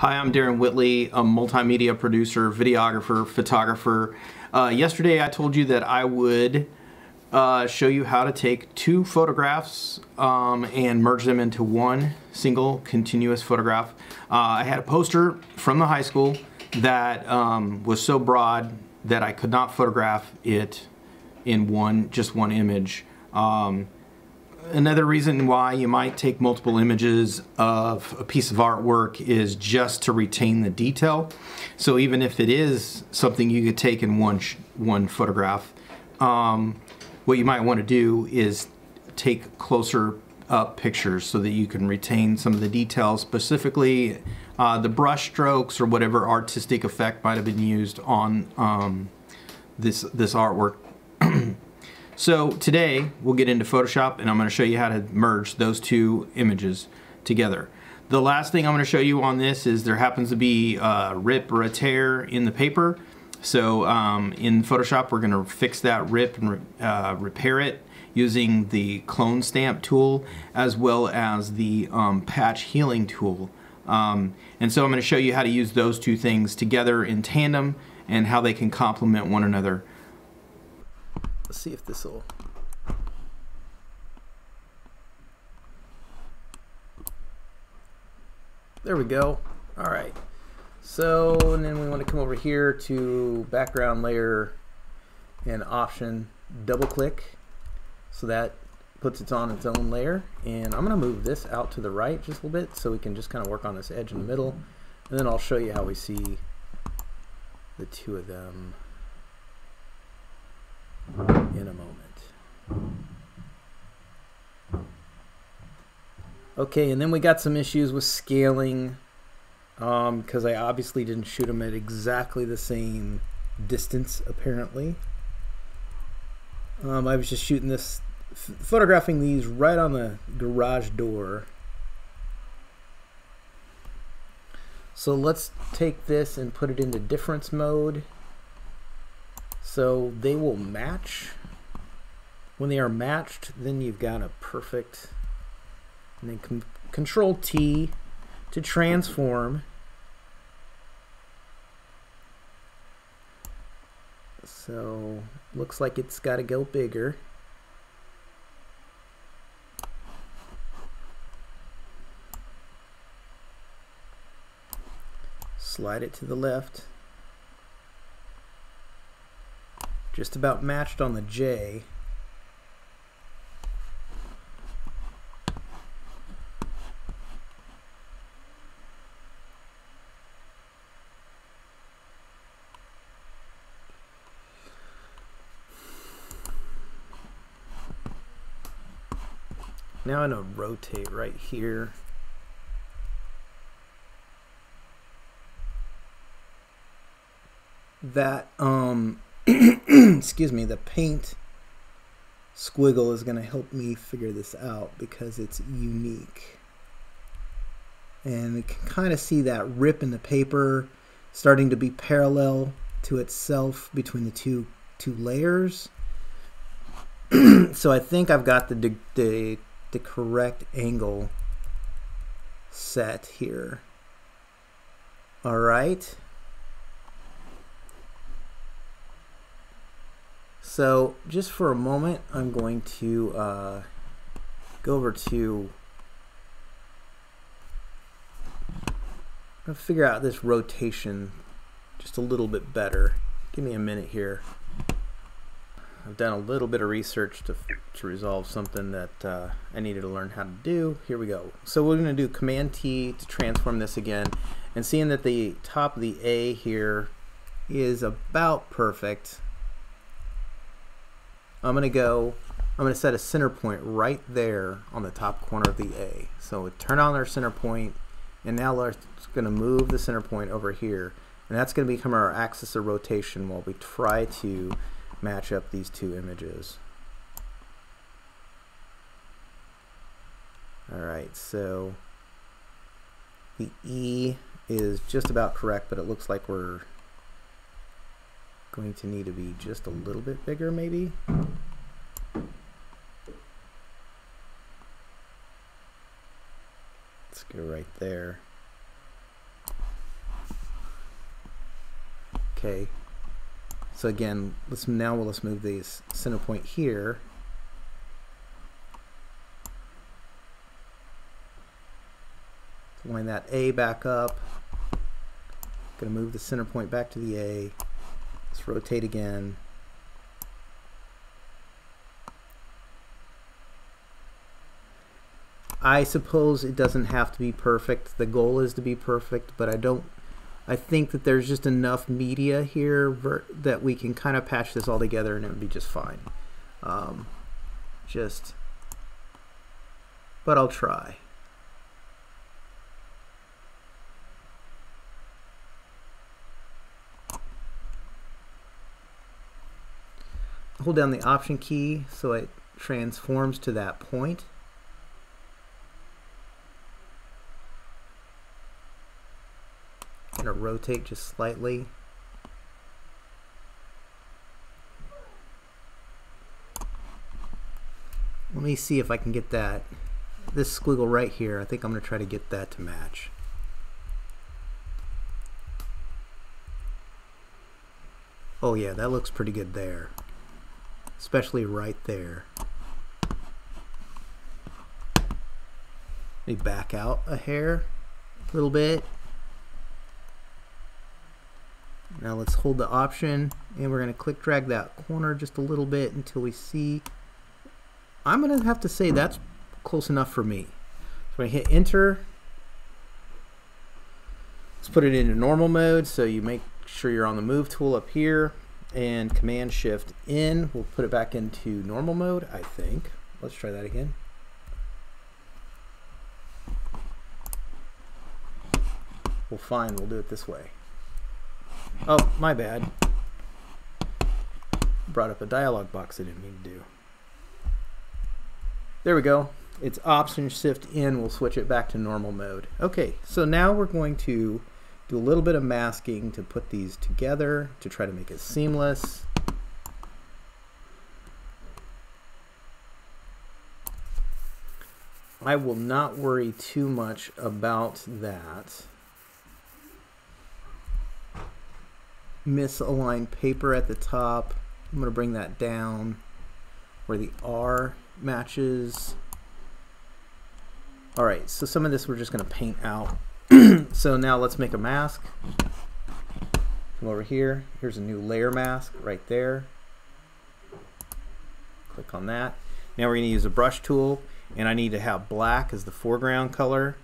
Hi, I'm Darren Whitley, a multimedia producer, videographer, photographer. Yesterday I told you that I would show you how to take two photographs and merge them into one single continuous photograph. I had a poster from the high school that was so broad that I could not photograph it in just one image. Another reason why you might take multiple images of a piece of artwork is just to retain the detail. So even if it is something you could take in one photograph, what you might want to do is take closer up pictures so that you can retain some of the details, specifically the brush strokes or whatever artistic effect might have been used on this artwork. So today we'll get into Photoshop and I'm going to show you how to merge those two images together. The last thing I'm going to show you on this is there happens to be a rip or a tear in the paper. So in Photoshop we're going to fix that rip and repair it using the Clone Stamp tool as well as the Patch Healing tool. And so I'm going to show you how to use those two things together in tandem and how they can complement one another. Let's see if this will. There we go. All right. So, and then we want to come over here to background layer and option, double click. So that puts it on its own layer. And I'm going to move this out to the right just a little bit so we can just kind of work on this edge in the middle. And then I'll show you how we see the two of them in a moment. Okay, and then we got some issues with scaling because I obviously didn't shoot them at exactly the same distance, apparently. I was just shooting this, photographing these right on the garage door. So let's take this and put it into difference mode. So they will match. When they are matched, then you've got a perfect, and then Control T to transform. So looks like it's got to go bigger. Slide it to the left. Just about matched on the J. Now I'm gonna rotate right here. That excuse me, the paint squiggle is going to help me figure this out because it's unique. And we can kind of see that rip in the paper starting to be parallel to itself between the two layers. So I think I've got the correct angle set here. All right. So just for a moment, I'm going to go over to figure out this rotation just a little bit better. Give me a minute here. I've done a little bit of research to resolve something that I needed to learn how to do. Here we go. So we're going to do Command T to transform this again. And seeing that the top of the A here is about perfect, I'm gonna set a center point right there on the top corner of the A. So we turn on our center point, and now we're gonna move the center point over here. And that's gonna become our axis of rotation while we try to match up these two images. All right, so the E is just about correct, but it looks like we're going to need to be just a little bit bigger, maybe. Let's go right there. Okay, so again, let's move the center point here. Line that A back up. Gonna move the center point back to the A. Let's rotate again. I suppose it doesn't have to be perfect. The goal is to be perfect, but I think that there's just enough media here that we can kind of patch this all together and it would be just fine. But I'll try. Hold down the Option key so it transforms to that point. I'm going to rotate just slightly. Let me see if I can get that. This squiggle right here, I think I'm going to try to get that to match. Oh yeah, that looks pretty good there. Especially right there. Let me back out a hair a little bit. Now let's hold the Option and we're going to click drag that corner just a little bit until we see. I'm going to have to say that's close enough for me. So I hit enter. Let's put it into normal mode, so you make sure you're on the move tool up here, and Command Shift N. We'll put it back into normal mode, I think. Let's try that again. Well, fine, we'll do it this way. Oh, my bad. Brought up a dialog box I didn't mean to do. There we go. It's Option Shift N. We'll switch it back to normal mode. Okay, so now we're going to do a little bit of masking to put these together to try to make it seamless. I will not worry too much about that. Misaligned paper at the top. I'm going to bring that down where the R matches. Alright, so some of this we're just going to paint out. So now let's make a mask. Come over here. Here's a new layer mask right there. Click on that. Now we're going to use a brush tool, and I need to have black as the foreground color.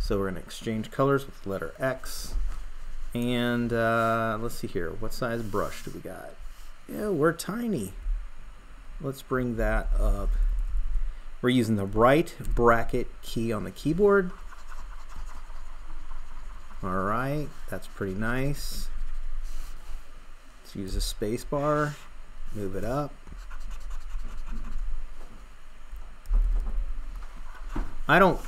So we're going to exchange colors with the letter X. And let's see here, what size brush do we got? Yeah, we're tiny. Let's bring that up. We're using the right bracket key on the keyboard. All right, that's pretty nice. Let's use a space bar, move it up. I don't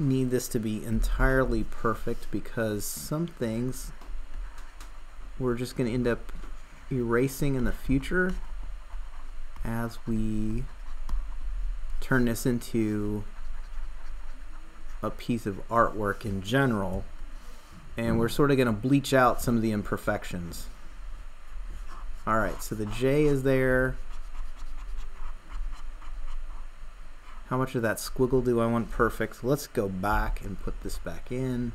need this to be entirely perfect because some things we're just going to end up erasing in the future as we turn this into a piece of artwork in general, and we're sort of going to bleach out some of the imperfections. Alright, so the J is there. How much of that squiggle do I want perfect? Let's go back and put this back in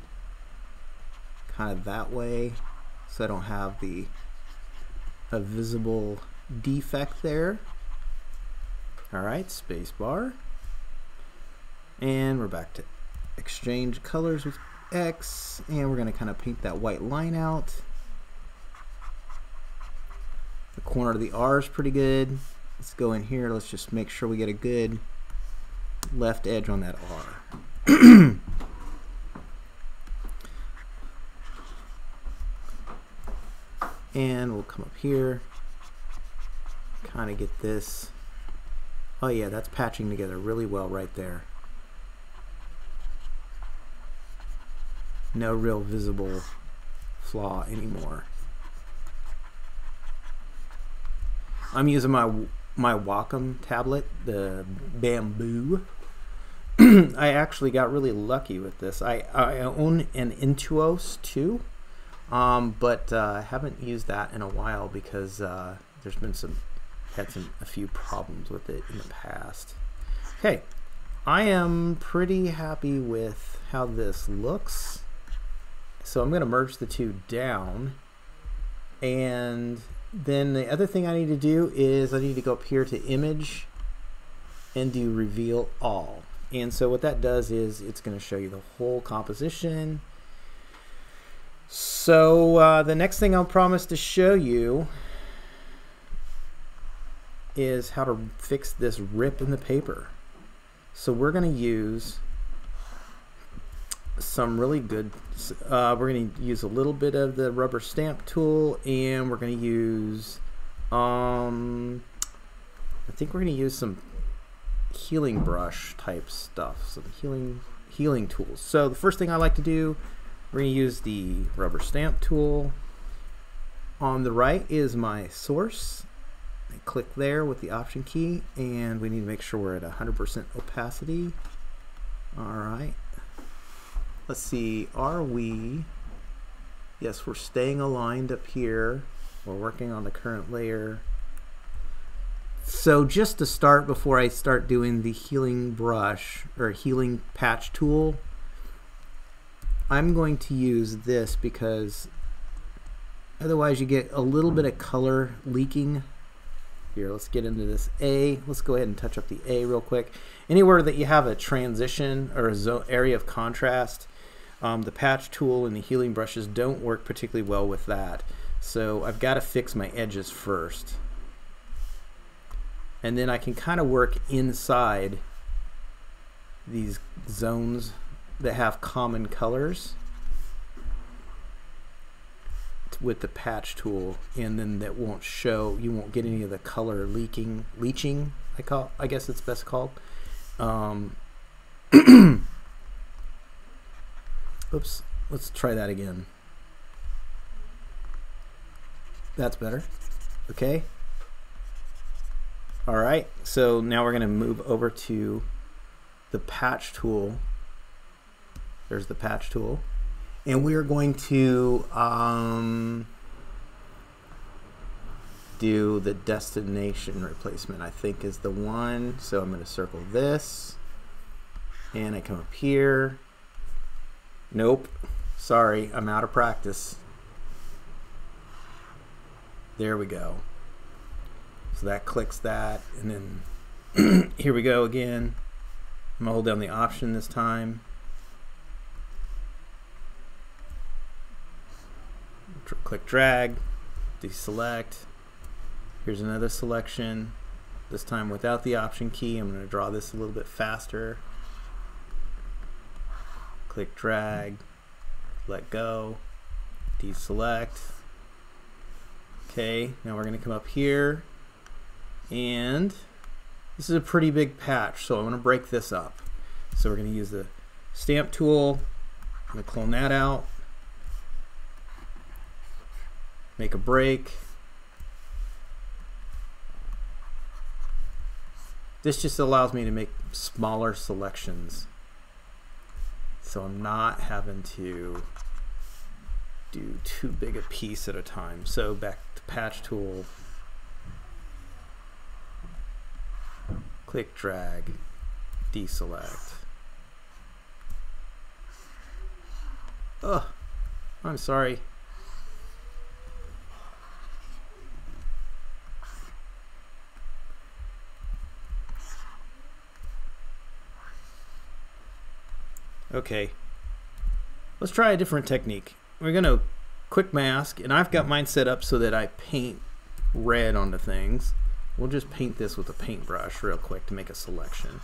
kind of that way, so I don't have a visible defect there. Alright, spacebar. And we're back to exchange colors with X, and we're gonna kind of paint that white line out. The corner of the R is pretty good. Let's go in here, let's just make sure we get a good left edge on that R. And we'll come up here, kind of get this. Oh yeah, that's patching together really well right there. No real visible flaw anymore. I'm using my Wacom tablet, the bamboo. I actually got really lucky with this. I own an Intuos too. But I haven't used that in a while because there's been a few problems with it in the past. Okay, I am pretty happy with how this looks. So I'm going to merge the two down, and then the other thing I need to do is I need to go up here to Image and do Reveal All. And so what that does is it's going to show you the whole composition. So the next thing I'll promise to show you is how to fix this rip in the paper. So we're going to use some really good, we're going to use a little bit of the rubber stamp tool, and we're going to use, I think we're going to use some healing brush type stuff, some healing tools. So the first thing I like to do, we're going to use the rubber stamp tool. On the right is my source. I click there with the option key, and we need to make sure we're at 100% opacity. All right. Let's see, are we, yes, we're staying aligned up here. We're working on the current layer. So just to start, before I start doing the healing brush or healing patch tool, I'm going to use this because otherwise you get a little bit of color leaking. Here, let's get into this A. Let's go ahead and touch up the A real quick. Anywhere that you have a transition or a zone area of contrast, the patch tool and the healing brushes don't work particularly well with that. So I've got to fix my edges first. And then I can kind of work inside these zones that have common colors with the patch tool, and then that won't show, you won't get any of the color leaching, I guess it's best called. Oops, let's try that again. That's better. Okay. All right, so now we're going to move over to the patch tool. There's the patch tool, and we are going to do the destination replacement, I think, is the one. So I'm going to circle this, and I come up here. Nope, sorry, I'm out of practice. There we go. So that clicks that, and then here we go again. I'm gonna hold down the option this time. Click drag, deselect. Here's another selection, this time without the option key. I'm gonna draw this a little bit faster. Click drag, let go, deselect. Okay, now we're gonna come up here, and this is a pretty big patch, so I'm going to break this up. So we're going to use the stamp tool. I'm going to clone that out, make a break. This just allows me to make smaller selections, so I'm not having to do too big a piece at a time. So back to patch tool, click drag, deselect. Ugh, I'm sorry. Okay, let's try a different technique. We're gonna quick mask, and I've got mine set up so that I paint red onto things. We'll just paint this with a paintbrush real quick to make a selection.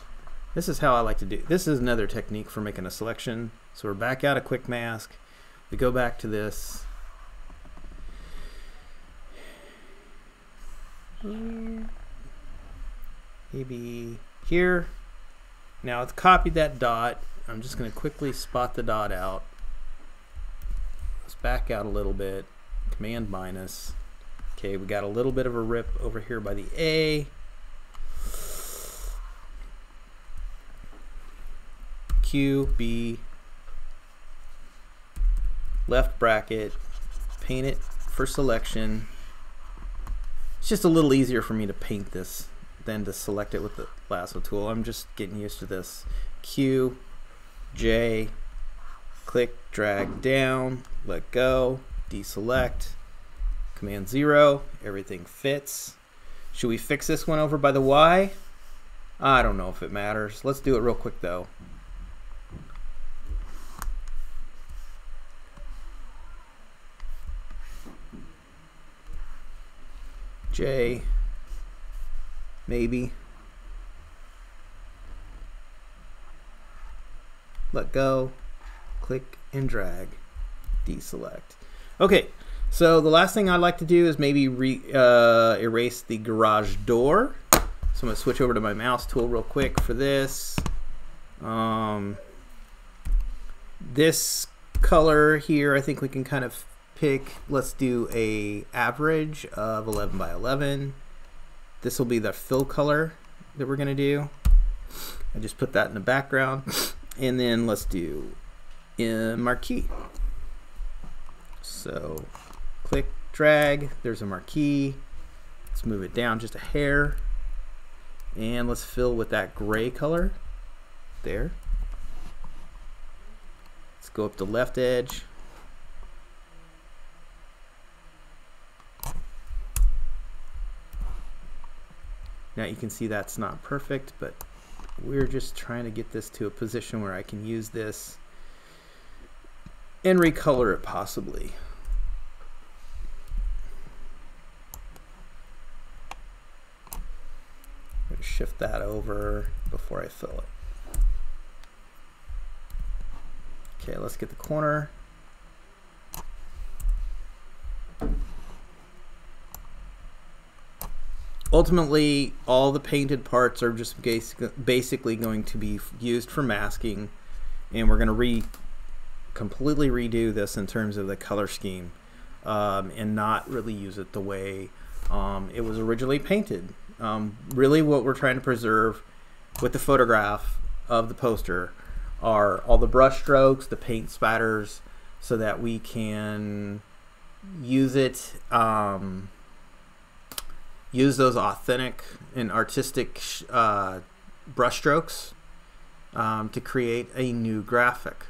This is how I like to do. This is another technique for making a selection. So we're back out of quick mask. We go back to this. Maybe here. Now it's copied that dot. I'm just going to quickly spot the dot out. Let's back out a little bit. Command minus. Okay, we got a little bit of a rip over here by the A. Q, B, left bracket, paint it for selection. It's just a little easier for me to paint this than to select it with the lasso tool. I'm just getting used to this. Q, J, click, drag down, let go, deselect, Command 0, everything fits. Should we fix this one over by the Y? I don't know if it matters. Let's do it real quick though. J, maybe. Let go, click and drag, deselect. Okay, so the last thing I'd like to do is maybe erase the garage door. So I'm gonna switch over to my mouse tool real quick for this. This color here, I think we can kind of pick. Let's do a average of 11 by 11. This will be the fill color that we're gonna do. I just put that in the background. And then let's do in marquee. So click, drag, there's a marquee. Let's move it down just a hair. And let's fill with that gray color there. Let's go up the left edge. Now you can see that's not perfect, but we're just trying to get this to a position where I can use this and recolor it possibly. I'm going to shift that over before I fill it. Okay, let's get the corner. Ultimately, all the painted parts are just basically going to be used for masking, and we're going to completely redo this in terms of the color scheme and not really use it the way it was originally painted. Really what we're trying to preserve with the photograph of the poster are all the brush strokes, the paint spatters, so that we can use it, use those authentic and artistic brush strokes to create a new graphic.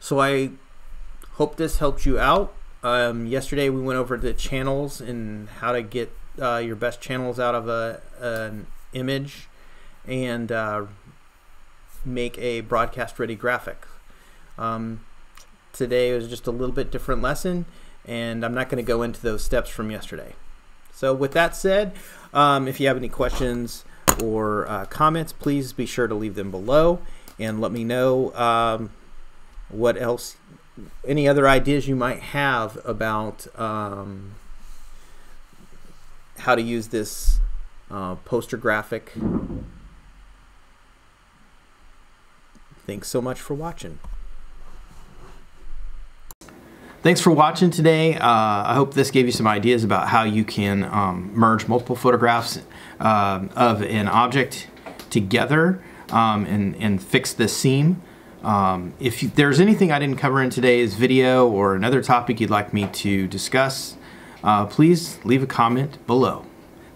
So I hope this helped you out. Yesterday we went over the channels and how to get your best channels out of an image and make a broadcast ready graphic. Today was just a little bit different lesson, and I'm not going to go into those steps from yesterday. So with that said, if you have any questions or comments, please be sure to leave them below and let me know what else, any other ideas you might have about how to use this poster graphic. Thanks so much for watching. Thanks for watching today. I hope this gave you some ideas about how you can merge multiple photographs of an object together and fix this seam. If there's anything I didn't cover in today's video or another topic you'd like me to discuss, please leave a comment below.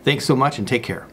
Thanks so much and take care.